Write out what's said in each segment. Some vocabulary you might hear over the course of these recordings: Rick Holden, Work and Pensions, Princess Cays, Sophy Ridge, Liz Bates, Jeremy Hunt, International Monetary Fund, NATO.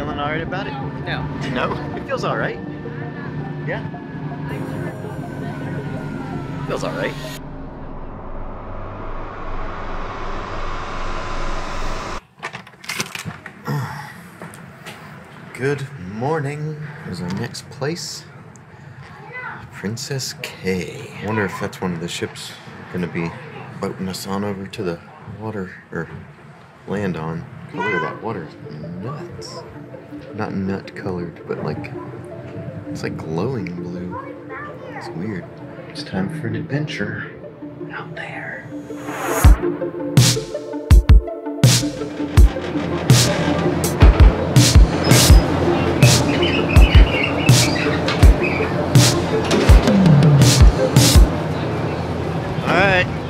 feeling all right about it? No. No? It feels all right. Yeah. It feels all right. Good morning. Here's our next place. Princess Cays. I wonder if that's one of the ships gonna be boating us on over to the water, or land on. The color of that water is nuts. Not nut colored, but like, it's like glowing blue. It's weird. It's time for an adventure out there.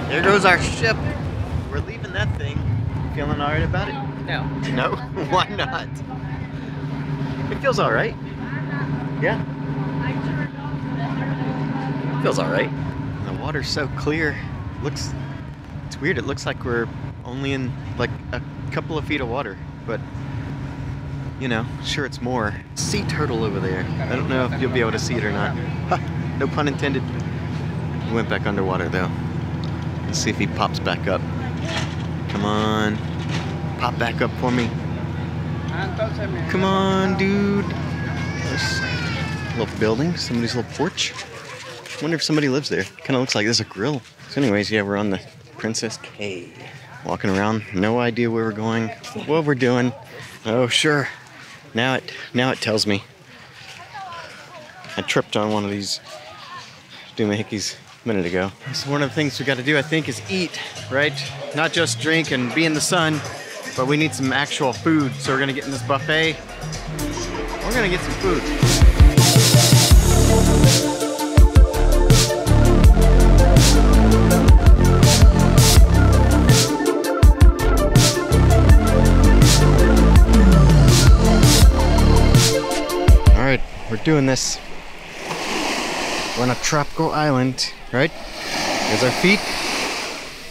There goes our ship. We're leaving that thing. Feeling all right about it? No. No? Why not? It feels all right. Yeah. It feels all right. The water's so clear. It's weird. It looks like we're only in like a couple of feet of water, but you know, sure it's more. Sea turtle over there. I don't know if you'll be able to see it or not. Ha, no pun intended. We went back underwater though. Let's see if he pops back up. Come on. Pop back up for me. Come on, dude. There's a little building, somebody's little porch. I wonder if somebody lives there. Kind of looks like there's a grill. So anyways, yeah, we're on the Princess Cays. Walking around, no idea where we're going, what we're doing. Oh, sure. Now it tells me. I tripped on one of these doohickeys a minute ago. So one of the things we got to do, I think, is eat, right? Not just drink and be in the sun, but we need some actual food. So we're gonna get in this buffet. We're gonna get some food. All right, we're doing this. We're on a tropical island, right? There's our feet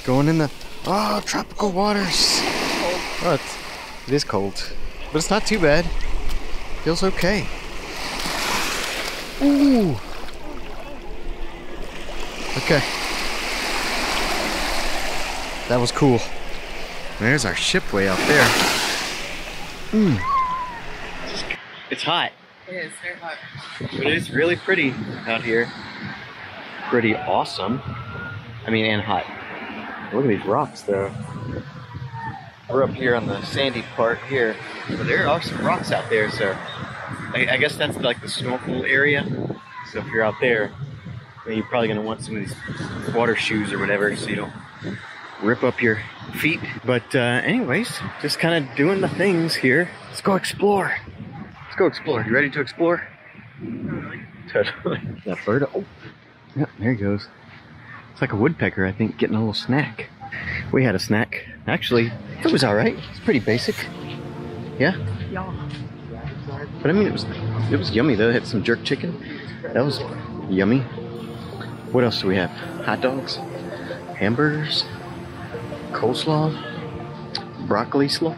going in the, oh, tropical waters. Oh, it is cold, but it's not too bad. Feels okay. Ooh. Okay. That was cool. There's our ship way out there. Mm. It's hot. It is very hot. But it is really pretty out here. Pretty awesome. I mean, and hot. Look at these rocks though. We're up here on the sandy part here. But there are some rocks out there, so I guess that's like the snorkel area. So if you're out there, then you're probably gonna want some of these water shoes or whatever so you don't rip up your feet. But anyways, just kind of doing the things here. Let's go explore. Go explore. You ready to explore? Totally. Totally. That bird. Oh, yeah, there he goes. It's like a woodpecker, I think, getting a little snack. We had a snack. Actually, it was all right. It's pretty basic. Yeah. Yeah. But I mean, it was yummy though. It had some jerk chicken. That was yummy. What else do we have? Hot dogs, hamburgers, coleslaw, broccoli slaw,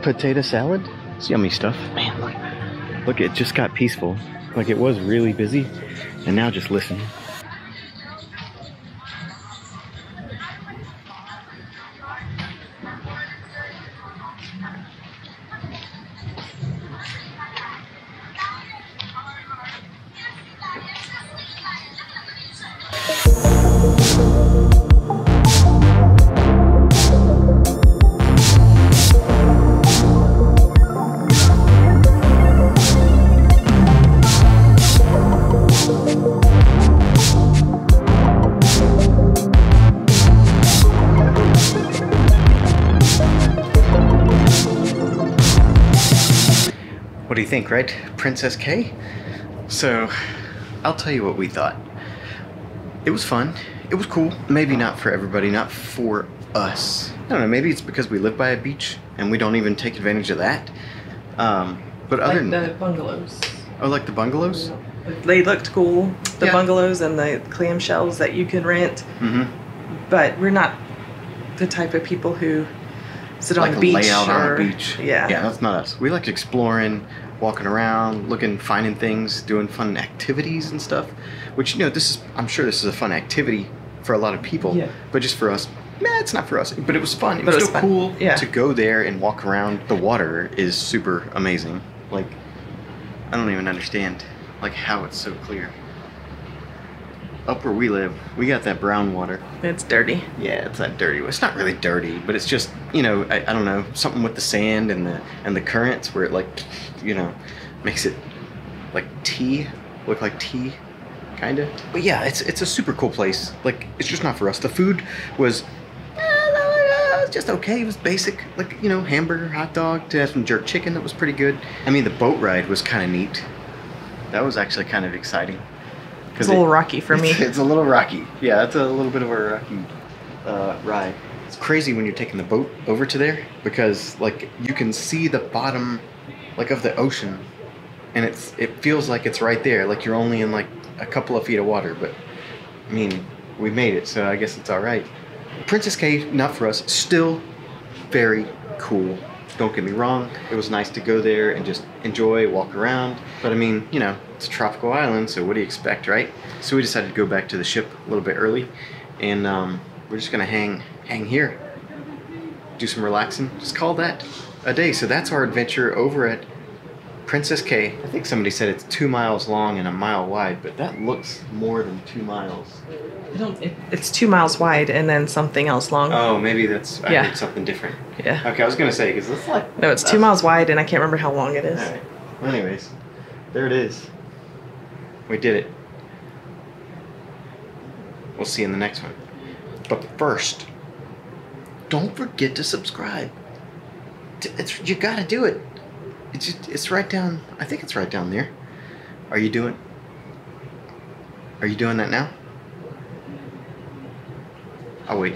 potato salad. It's yummy stuff. Man, look, it just got peaceful. Like, it was really busy, and now just listen. What do you think, right? Princess Cays? So, I'll tell you what we thought. It was fun. It was cool. Maybe not for everybody, not for us. I don't know, maybe it's because we live by a beach and we don't even take advantage of that. But other than that. Like the bungalows. Oh, like the bungalows? They looked cool. The bungalows and the clamshells that you can rent. Mm-hmm. But we're not the type of people who sit like on the beach. Lay out on the beach. Yeah. Yeah, that's not us. We like exploring, walking around, looking, finding things, doing fun activities and stuff. Which, you know, this is, I'm sure this is a fun activity for a lot of people. Yeah. But just for us, nah, it's not for us. But it was fun. It was still cool yeah. to go there and walk around. The water is super amazing. Like, I don't even understand, like, how it's so clear. Up where we live, we got that brown water. It's dirty. Yeah, it's that dirty. It's not really dirty, but it's just, you know, I don't know, something with the sand and the currents where it, like, you know, makes it like tea, look like tea, kind of. But yeah, it's a super cool place. Like, it's just not for us. The food was just okay. It was basic, like, you know, hamburger, hot dog, to have some jerk chicken that was pretty good. I mean, the boat ride was kind of neat. That was actually kind of exciting. It's a little rocky for me. It's a little rocky. Yeah, that's a little bit of a rocky ride. It's crazy when you're taking the boat over to there because, like, you can see the bottom, like, of the ocean, and it feels like it's right there. Like, you're only in, like, a couple of feet of water, but, I mean, we made it, so I guess it's all right. Princess Cays, not for us. Still very cool. Don't get me wrong. It was nice to go there and just enjoy, walk around. But I mean, you know, it's a tropical island, so what do you expect, right? So we decided to go back to the ship a little bit early, and we're just gonna hang here, do some relaxing, just call that a day. So that's our adventure over at Princess Cays. I think somebody said it's 2 miles long and 1 mile wide, but that looks more than 2 miles. It's 2 miles wide and then something else long. Oh, maybe that's, I heard something different. Yeah. Okay, I was going to say, because it's like... No, it's 2 miles wide and I can't remember how long it is. All right. Well, anyways, there it is. We did it. We'll see you in the next one. But first, don't forget to subscribe. You got to do it. It's right down, I think it's right down there. Are you doing that now? I'll wait.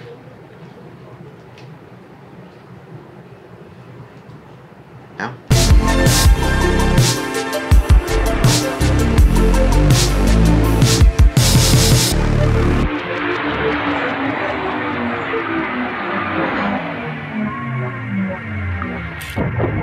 Now?